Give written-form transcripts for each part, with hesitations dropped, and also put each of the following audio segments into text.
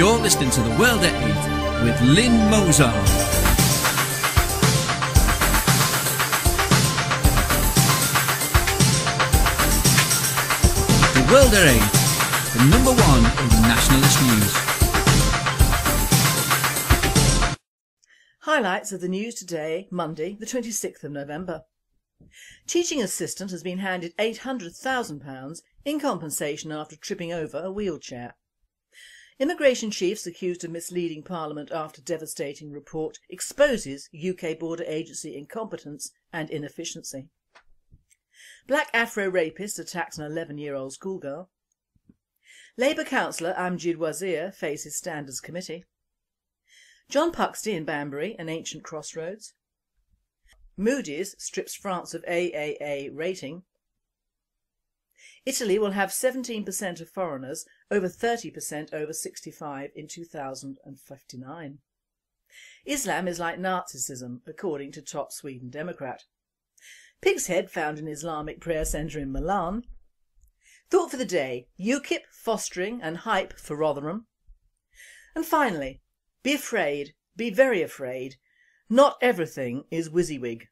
You're listening to The World at 8 with Lynne Mozar. World at 8, the number one in nationalist news. Highlights of the news today, Monday, the 26th of November. Teaching assistant has been handed £800,000 in compensation after tripping over a wheelchair. Immigration chiefs accused of misleading Parliament after devastating report exposes UK border agency incompetence and inefficiency. Black Afro rapist attacks an 11-year-old schoolgirl. Labour councillor Amjid Wazir faces Standards Committee. John Puxty in Banbury, an ancient crossroads. Moody's strips France of AAA rating. Italy will have 17% of foreigners over 30% over 65 in 2059. Islam is like Nazism, according to top Sweden Democrat. Pig's head found in Islamic prayer centre in Milan. Thought for the day, UKIP fostering and hype for Rotherham. And finally, be afraid, be very afraid, not everything is WYSIWYG.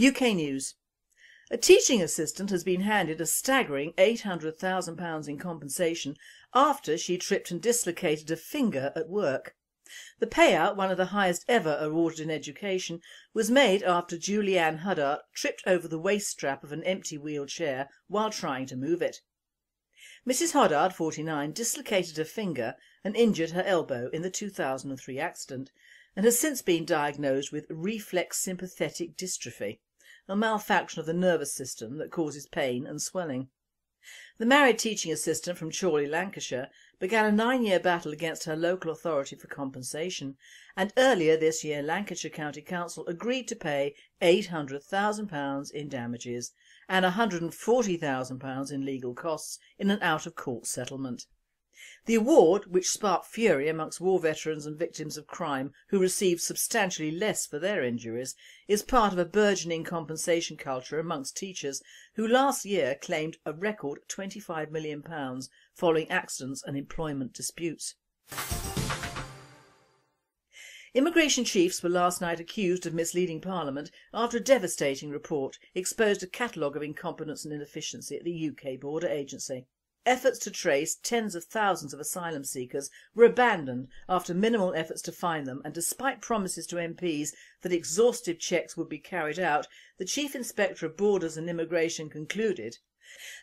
UK News. A teaching assistant has been handed a staggering £800,000 in compensation after she tripped and dislocated a finger at work. The payout, one of the highest ever awarded in education, was made after Julianne Huddart tripped over the waist strap of an empty wheelchair while trying to move it. Mrs Huddart, 49, dislocated her finger and injured her elbow in the 2003 accident and has since been diagnosed with reflex sympathetic dystrophy, a malfunction of the nervous system that causes pain and swelling. The married teaching assistant from Chorley, Lancashire, began a 9-year battle against her local authority for compensation, and earlier this year Lancashire County Council agreed to pay £800,000 in damages and £140,000 in legal costs in an out-of-court settlement. The award, which sparked fury amongst war veterans and victims of crime who received substantially less for their injuries, is part of a burgeoning compensation culture amongst teachers who last year claimed a record £25 million following accidents and employment disputes. Immigration chiefs were last night accused of misleading Parliament after a devastating report exposed a catalogue of incompetence and inefficiency at the UK border agency. Efforts to trace tens of thousands of asylum seekers were abandoned after minimal efforts to find them, and despite promises to MPs that exhaustive checks would be carried out, the Chief Inspector of Borders and Immigration concluded.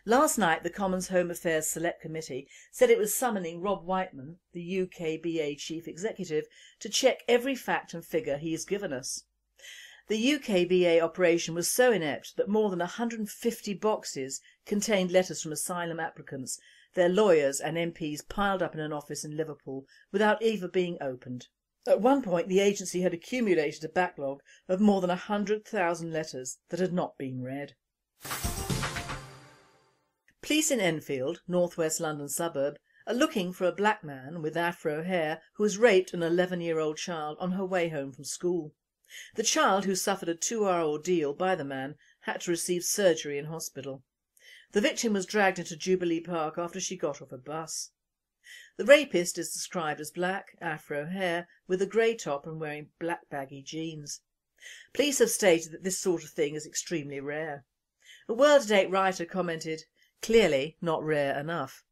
Last night the Commons Home Affairs Select Committee said it was summoning Rob Whiteman, the UKBA Chief Executive, to check every fact and figure he has given us. The UKBA operation was so inept that more than 150 boxes contained letters from asylum applicants, their lawyers and MPs piled up in an office in Liverpool without either being opened. At one point the agency had accumulated a backlog of more than 100,000 letters that had not been read. Police in Enfield, northwest London suburb, are looking for a black man with afro hair who has raped an 11-year-old child on her way home from school. The child, who suffered a 2-hour ordeal by the man, had to receive surgery in hospital. The victim was dragged into Jubilee Park after she got off a bus. The rapist is described as black, afro hair, with a grey top and wearing black baggy jeans. Police have stated that this sort of thing is extremely rare. A World at 8 writer commented, "Clearly not rare enough."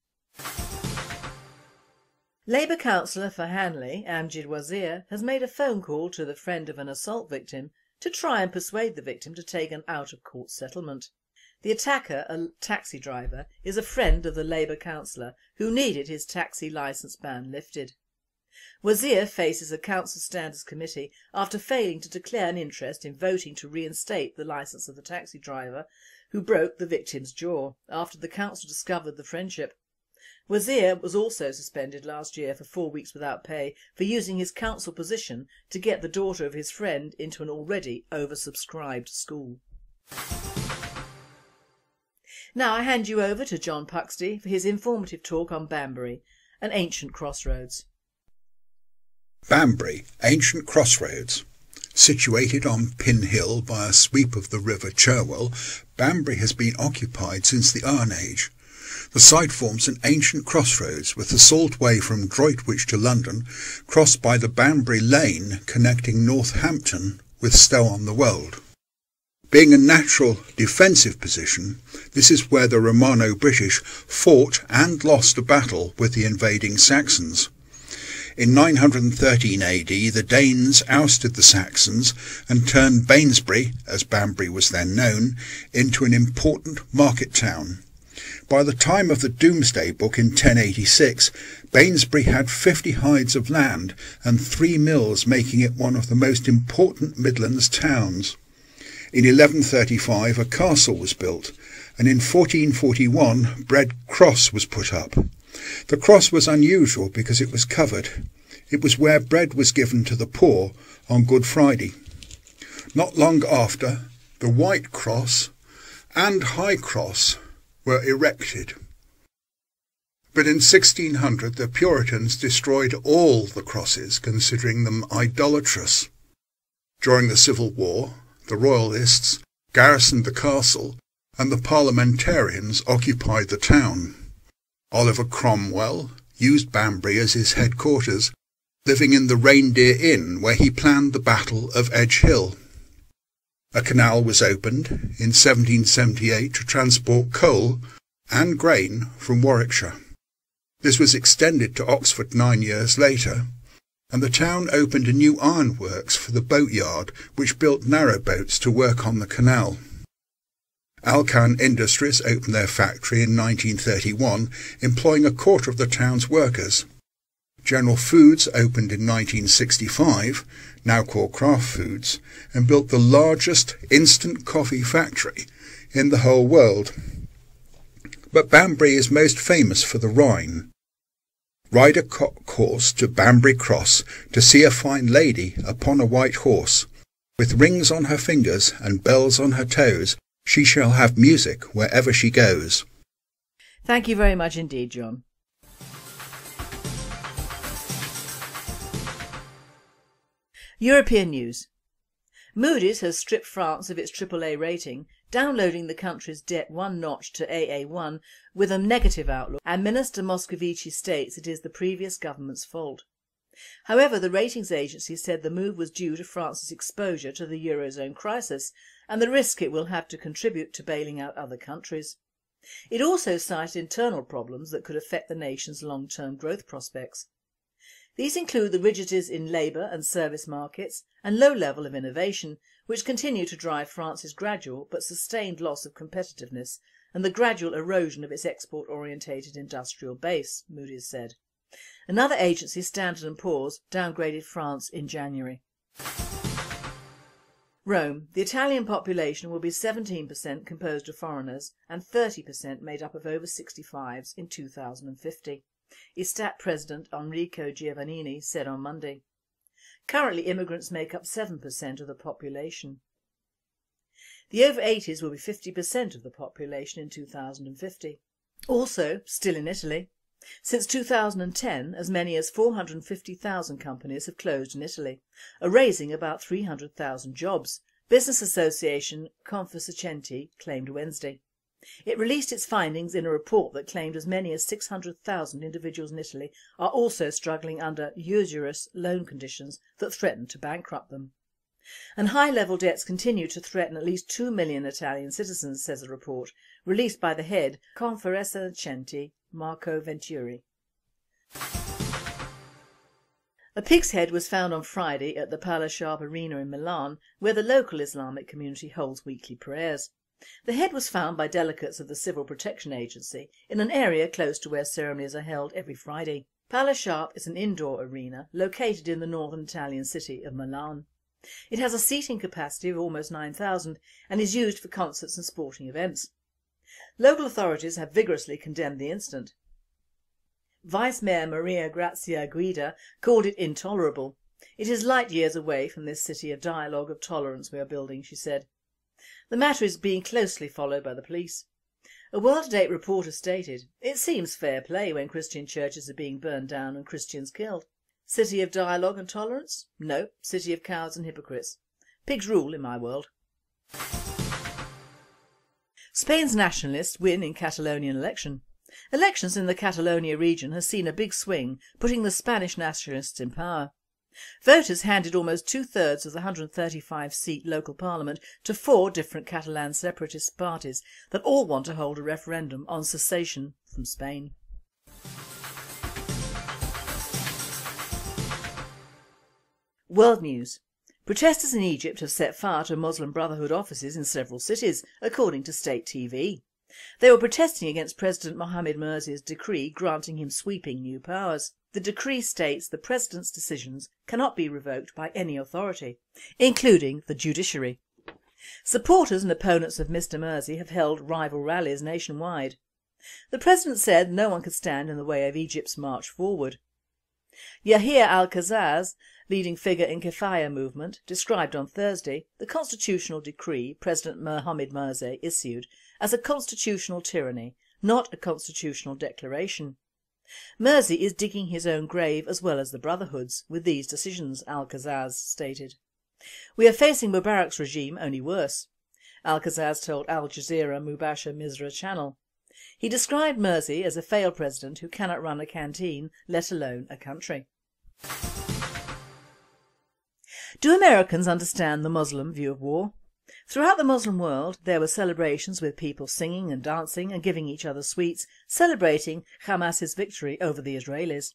Labour councillor for Hanley, Amjid Wazir, has made a phone call to the friend of an assault victim to try and persuade the victim to take an out-of-court settlement. The attacker, a taxi driver, is a friend of the Labour councillor who needed his taxi licence ban lifted. Wazir faces a Council Standards Committee after failing to declare an interest in voting to reinstate the licence of the taxi driver who broke the victim's jaw after the council discovered the friendship. Wazir was also suspended last year for 4 weeks without pay for using his council position to get the daughter of his friend into an already oversubscribed school. Now I hand you over to John Puxty for his informative talk on Banbury, an ancient crossroads. Banbury, ancient crossroads. Situated on Pin Hill by a sweep of the river Cherwell, Banbury has been occupied since the Iron Age. The site forms an ancient crossroads with the Salt Way from Droitwich to London, crossed by the Banbury Lane connecting Northampton with Stow-on-the-Wold. Being a natural defensive position, this is where the Romano-British fought and lost a battle with the invading Saxons. In 913 AD, the Danes ousted the Saxons and turned Banbury, as Banbury was then known, into an important market town. By the time of the Domesday Book in 1086, Banbury had 50 hides of land and 3 mills, making it one of the most important Midlands towns. In 1135 a castle was built, and in 1441 Bread Cross was put up. The cross was unusual because it was covered. It was where bread was given to the poor on Good Friday. Not long after, the White Cross and High Cross were erected. But in 1600 the Puritans destroyed all the crosses, considering them idolatrous. During the Civil War, the Royalists garrisoned the castle, and the Parliamentarians occupied the town. Oliver Cromwell used Banbury as his headquarters, living in the Reindeer Inn, where he planned the Battle of Edge Hill. A canal was opened in 1778 to transport coal and grain from Warwickshire. This was extended to Oxford 9 years later, and the town opened a new ironworks for the boatyard, which built narrowboats to work on the canal. Alcan Industries opened their factory in 1931, employing a quarter of the town's workers. General Foods opened in 1965, now called Kraft Foods, and built the largest instant coffee factory in the whole world. But Banbury is most famous for the Rhine. Ride a course to Banbury Cross to see a fine lady upon a white horse. With rings on her fingers and bells on her toes, she shall have music wherever she goes. Thank you very much indeed, John. European news. Moody's has stripped France of its AAA rating, downloading the country's debt one notch to AA1 with a negative outlook, and Minister Moscovici states it is the previous government's fault. However, the ratings agency said the move was due to France's exposure to the Eurozone crisis and the risk it will have to contribute to bailing out other countries. It also cited internal problems that could affect the nation's long-term growth prospects. These include the rigidities in labour and service markets and low level of innovation, which continue to drive France's gradual but sustained loss of competitiveness and the gradual erosion of its export-orientated industrial base, Moody's said. Another agency, Standard & Poor's, downgraded France in January. Rome. The Italian population will be 17% composed of foreigners and 30% made up of over 65s in 2050, ISTAT President Enrico Giovannini said on Monday. Currently, immigrants make up 7% of the population. The over-80s will be 50% of the population in 2050. Also, still in Italy, since 2010, as many as 450,000 companies have closed in Italy, erasing about 300,000 jobs, business association Confescenti claimed Wednesday. It released its findings in a report that claimed as many as 600,000 individuals in Italy are also struggling under usurious loan conditions that threaten to bankrupt them. And high-level debts continue to threaten at least 2 million Italian citizens, says a report released by the head Confescenti, Marco Venturi. A pig's head was found on Friday at the PalaSharp Arena in Milan, where the local Islamic community holds weekly prayers. The head was found by delegates of the Civil Protection Agency in an area close to where ceremonies are held every Friday. PalaSharp is an indoor arena located in the northern Italian city of Milan. It has a seating capacity of almost 9,000 and is used for concerts and sporting events. Local authorities have vigorously condemned the incident. Vice Mayor Maria Grazia Guida called it intolerable. "It is light years away from this city of dialogue of tolerance we are building," she said. The matter is being closely followed by the police. A World Today reporter stated, "It seems fair play when Christian churches are being burned down and Christians killed. City of dialogue and tolerance? No, city of cowards and hypocrites. Pigs rule in my world. Spain's nationalists win in Catalonian election. Elections in the Catalonia region has seen a big swing, putting the Spanish nationalists in power. Voters handed almost two-thirds of the 135-seat local parliament to four different Catalan separatist parties that all want to hold a referendum on secession from Spain. World news. Protesters in Egypt have set fire to Muslim Brotherhood offices in several cities, according to state TV. They were protesting against President Mohamed Morsi's decree granting him sweeping new powers. The decree states the President's decisions cannot be revoked by any authority, including the judiciary. Supporters and opponents of Mr Morsi have held rival rallies nationwide. The President said no one could stand in the way of Egypt's march forward. Yahia al-Kazaz, leading figure in Kefaya movement, described on Thursday the constitutional decree President Mohamed Morsi issued as a constitutional tyranny, not a constitutional declaration. Morsi is digging his own grave as well as the Brotherhood's with these decisions, Al-Kazaz stated. We are facing Mubarak's regime only worse, Al-Kazaz told Al Jazeera Mubashir Misra channel. He described Morsi as a failed president who cannot run a canteen, let alone a country. Do Americans understand the Muslim view of war? Throughout the Muslim world there were celebrations with people singing and dancing and giving each other sweets, celebrating Hamas's victory over the Israelis.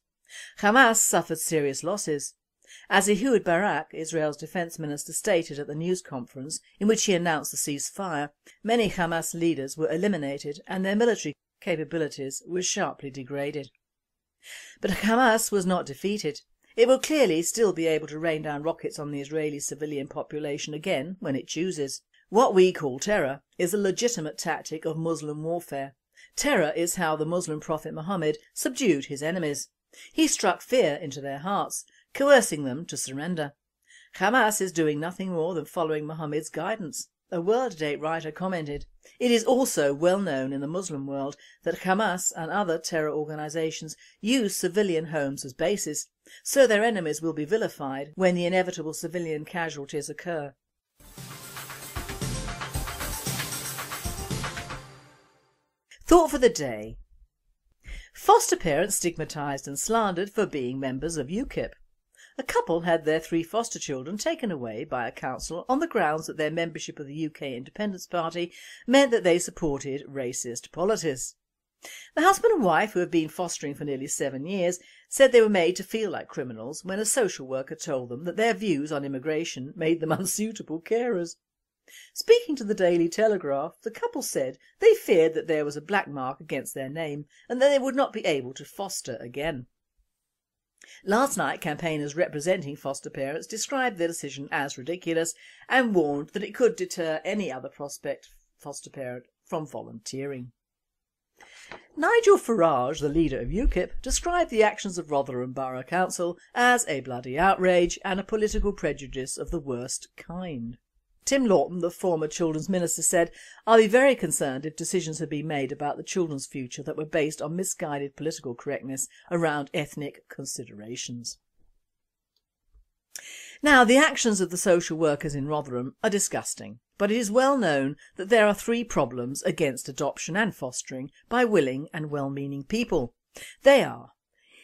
Hamas suffered serious losses. As Ehud Barak, Israel's defence minister, stated at the news conference in which he announced the ceasefire, many Hamas leaders were eliminated and their military capabilities were sharply degraded. But Hamas was not defeated. It will clearly still be able to rain down rockets on the Israeli civilian population again when it chooses. What we call terror is a legitimate tactic of Muslim warfare. Terror is how the Muslim prophet Muhammad subdued his enemies. He struck fear into their hearts, coercing them to surrender. Hamas is doing nothing more than following Muhammad's guidance. A World Date writer commented, "It is also well known in the Muslim world that Hamas and other terror organisations use civilian homes as bases, so their enemies will be vilified when the inevitable civilian casualties occur." Thought for the day. Foster parents stigmatised and slandered for being members of UKIP. A couple had their three foster children taken away by a council on the grounds that their membership of the UK Independence Party meant that they supported racist politics. The husband and wife, who have been fostering for nearly 7 years, said they were made to feel like criminals when a social worker told them that their views on immigration made them unsuitable carers. Speaking to the Daily Telegraph, the couple said they feared that there was a black mark against their name and that they would not be able to foster again. Last night, campaigners representing foster parents described their decision as ridiculous and warned that it could deter any other prospect foster parent from volunteering. Nigel Farage, the leader of UKIP, described the actions of Rotherham Borough Council as a bloody outrage and a political prejudice of the worst kind. Tim Lawton, the former children's minister, said, "I'll be very concerned if decisions have been made about the children's future that were based on misguided political correctness around ethnic considerations." Now, the actions of the social workers in Rotherham are disgusting, but it is well known that there are three problems against adoption and fostering by willing and well-meaning people. They are,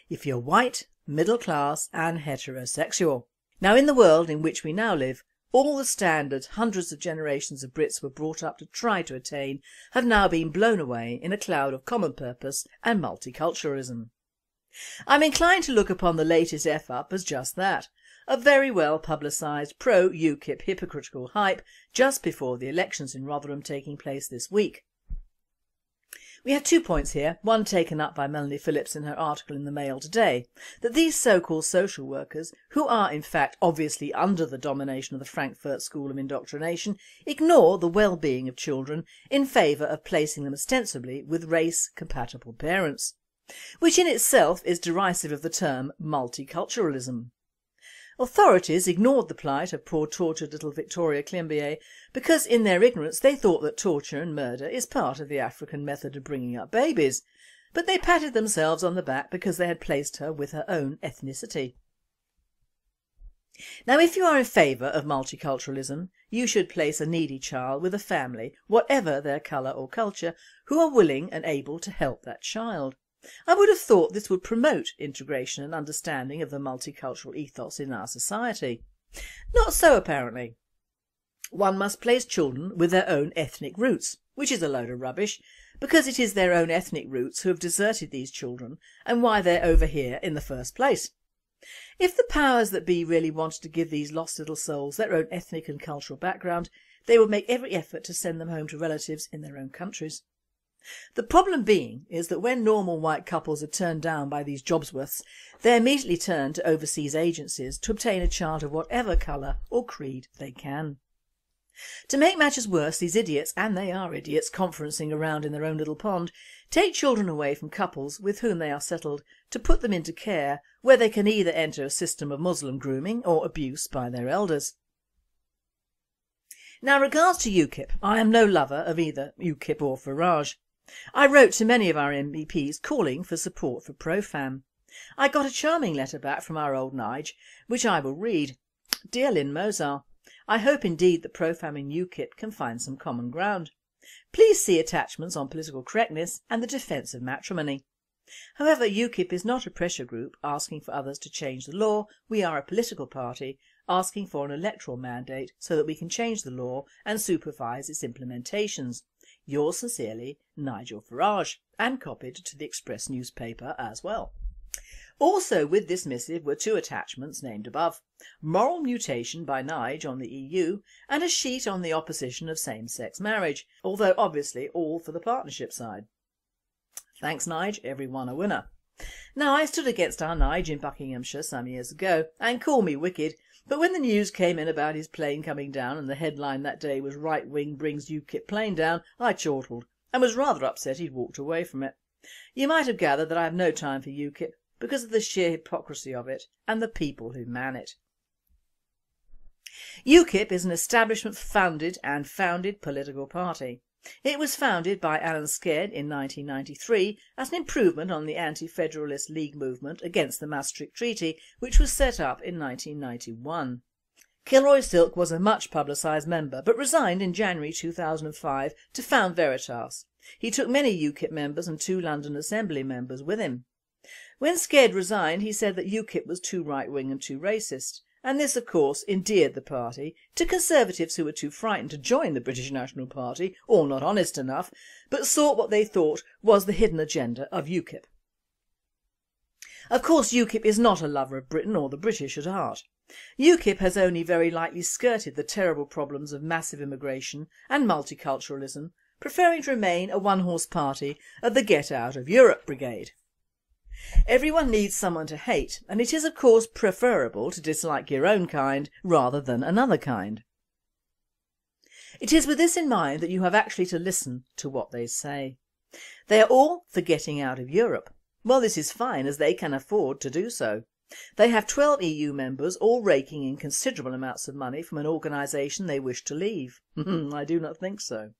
if you're white, middle class and heterosexual. Now, in the world in which we now live, all the standards hundreds of generations of Brits were brought up to try to attain have now been blown away in a cloud of common purpose and multiculturalism. I'm inclined to look upon the latest F-up as just that, a very well publicised pro-UKIP hypocritical hype just before the elections in Rotherham taking place this week. We have 2 points here, one taken up by Melanie Phillips in her article in the Mail today, that these so-called social workers, who are in fact obviously under the domination of the Frankfurt School of Indoctrination, ignore the well-being of children in favour of placing them ostensibly with race-compatible parents, which in itself is derisive of the term multiculturalism. Authorities ignored the plight of poor tortured little Victoria Klimbier because in their ignorance they thought that torture and murder is part of the African method of bringing up babies, but they patted themselves on the back because they had placed her with her own ethnicity. Now, if you are in favour of multiculturalism, you should place a needy child with a family, whatever their colour or culture, who are willing and able to help that child. I would have thought this would promote integration and understanding of the multicultural ethos in our society. Not so, apparently. One must place children with their own ethnic roots, which is a load of rubbish, because it is their own ethnic roots who have deserted these children and why they're over here in the first place. If the powers that be really wanted to give these lost little souls their own ethnic and cultural background, they would make every effort to send them home to relatives in their own countries. The problem being is that when normal white couples are turned down by these Jobsworths, they immediately turn to overseas agencies to obtain a child of whatever colour or creed they can. To make matters worse, these idiots, and they are idiots conferencing around in their own little pond, take children away from couples with whom they are settled to put them into care where they can either enter a system of Muslim grooming or abuse by their elders. Now, regards to UKIP, I am no lover of either UKIP or Farage. I wrote to many of our MEPs calling for support for Profam. I got a charming letter back from our old Nige, which I will read. Dear Lynne Mozar, I hope indeed that Profam and UKIP can find some common ground. Please see attachments on political correctness and the defence of matrimony. However, UKIP is not a pressure group asking for others to change the law. We are a political party asking for an electoral mandate so that we can change the law and supervise its implementations. Yours sincerely, Nigel Farage, and copied to the Express newspaper as well. Also with this missive were two attachments named above, Moral Mutation by Nige on the EU and a sheet on the opposition of same-sex marriage, although obviously all for the partnership side. Thanks Nige, everyone a winner. Now, I stood against our Nige in Buckinghamshire some years ago, and call me wicked, but when the news came in about his plane coming down and the headline that day was "Right Wing Brings UKIP Plane Down," I chortled and was rather upset he'd walked away from it. You might have gathered that I have no time for UKIP because of the sheer hypocrisy of it and the people who man it. UKIP is an establishment-funded and founded political party. It was founded by Alan Sked in 1993 as an improvement on the Anti-Federalist League movement against the Maastricht Treaty, which was set up in 1991. Kilroy Silk was a much publicised member but resigned in January 2005 to found Veritas. He took many UKIP members and two London Assembly members with him. When Sked resigned, he said that UKIP was too right-wing and too racist, and this of course endeared the party to conservatives who were too frightened to join the British National Party or not honest enough, but sought what they thought was the hidden agenda of UKIP. Of course, UKIP is not a lover of Britain or the British at heart. UKIP has only very lightly skirted the terrible problems of massive immigration and multiculturalism, preferring to remain a one-horse party of the Get Out of Europe brigade. Everyone needs someone to hate, and it is of course preferable to dislike your own kind rather than another kind. It is with this in mind that you have actually to listen to what they say. They are all for getting out of Europe. Well, this is fine as they can afford to do so. They have 12 EU members all raking in considerable amounts of money from an organisation they wish to leave. I do not think so.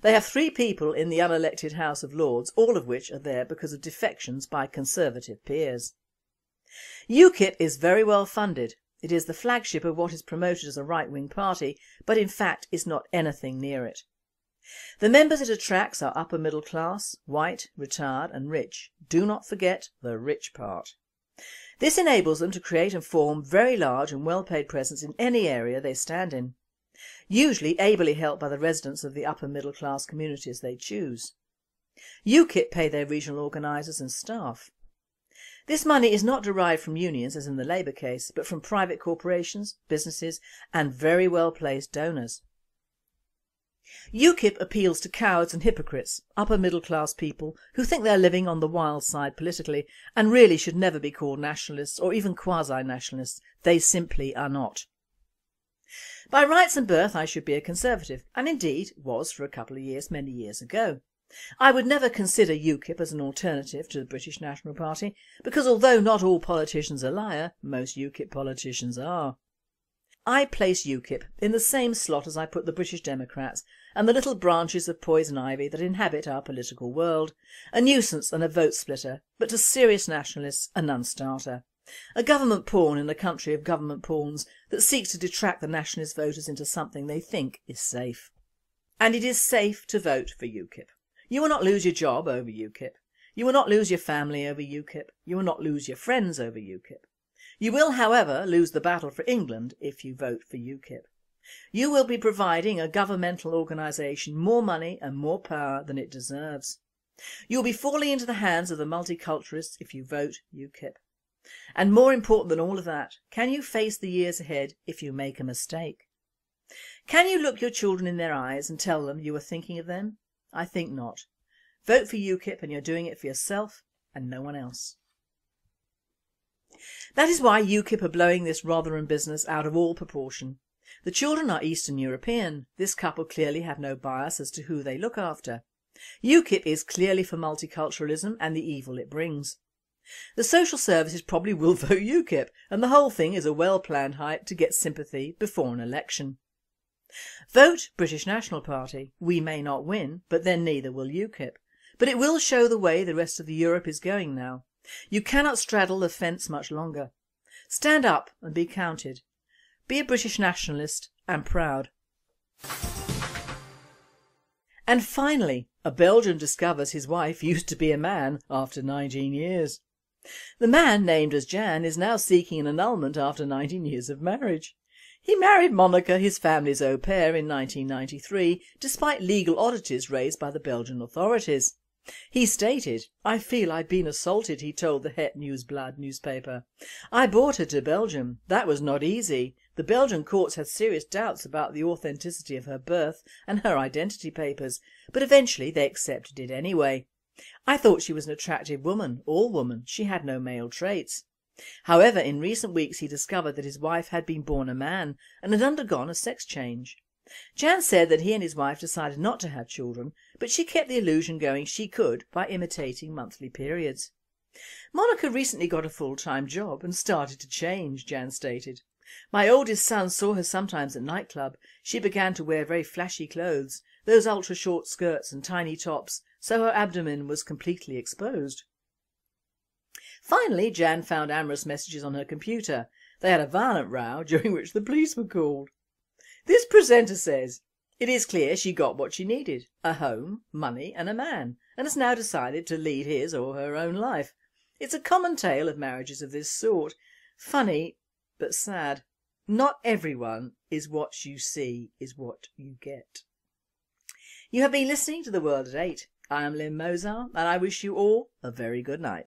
They have 3 people in the unelected House of Lords, all of which are there because of defections by Conservative peers. UKIP is very well funded. It is the flagship of what is promoted as a right-wing party, but in fact is not anything near it. The members it attracts are upper middle class, white, retired and rich. Do not forget the rich part. This enables them to create and form very large and well-paid presence in any area they stand in, usually ably helped by the residents of the upper middle class communities they choose. UKIP pay their regional organisers and staff. This money is not derived from unions as in the Labour case, but from private corporations, businesses and very well-placed donors. UKIP appeals to cowards and hypocrites, upper middle class people who think they are living on the wild side politically and really should never be called nationalists or even quasi-nationalists. They simply are not. By rights and birth I should be a Conservative, and indeed was for a couple of years many years ago. I would never consider UKIP as an alternative to the British National Party because although not all politicians are liars, most UKIP politicians are. I place UKIP in the same slot as I put the British Democrats and the little branches of poison ivy that inhabit our political world, a nuisance and a vote splitter, but to serious nationalists a non-starter. a government pawn in a country of government pawns that seeks to detract the nationalist voters into something they think is safe. And it is safe to vote for UKIP. You will not lose your job over UKIP. You will not lose your family over UKIP. You will not lose your friends over UKIP. You will, however, lose the battle for England if you vote for UKIP. You will be providing a governmental organisation more money and more power than it deserves. You will be falling into the hands of the multiculturalists if you vote UKIP. And more important than all of that, can you face the years ahead if you make a mistake? Can you look your children in their eyes and tell them you were thinking of them? I think not. Vote for UKIP and you're doing it for yourself and no one else. That is why UKIP are blowing this Rotherham business out of all proportion. The children are Eastern European. This couple clearly have no bias as to who they look after. UKIP is clearly for multiculturalism and the evil it brings. The social services probably will vote UKIP, and the whole thing is a well-planned hype to get sympathy before an election. Vote British National Party. We may not win, but then neither will UKIP. But it will show the way the rest of the Europe is going now. You cannot straddle the fence much longer. Stand up and be counted. Be a British nationalist and proud. And finally, a Belgian discovers his wife used to be a man after 19 years. The man, named as Jan, is now seeking an annulment after 19 years of marriage. He married Monica, his family's au pair, in 1993, despite legal oddities raised by the Belgian authorities. He stated, "I feel I've been assaulted," he told the Het Nieuwsblad newspaper. "I brought her to Belgium. That was not easy. The Belgian courts had serious doubts about the authenticity of her birth and her identity papers, but eventually they accepted it anyway. I thought she was an attractive woman, all woman. She had no male traits." However, in recent weeks he discovered that his wife had been born a man and had undergone a sex change. Jan said that he and his wife decided not to have children, but she kept the illusion going she could by imitating monthly periods. "Monica recently got a full-time job and started to change," Jan stated. "My oldest son saw her sometimes at nightclub. She began to wear very flashy clothes, those ultra-short skirts and tiny tops, so her abdomen was completely exposed." Finally, Jan found amorous messages on her computer. They had a violent row, during which the police were called. This presenter says, "It is clear she got what she needed, a home, money and a man, and has now decided to lead his or her own life. It's a common tale of marriages of this sort. Funny, but sad. Not everyone is what you see is what you get." You have been listening to The World at 8. I am Lynne Mozar and I wish you all a very good night.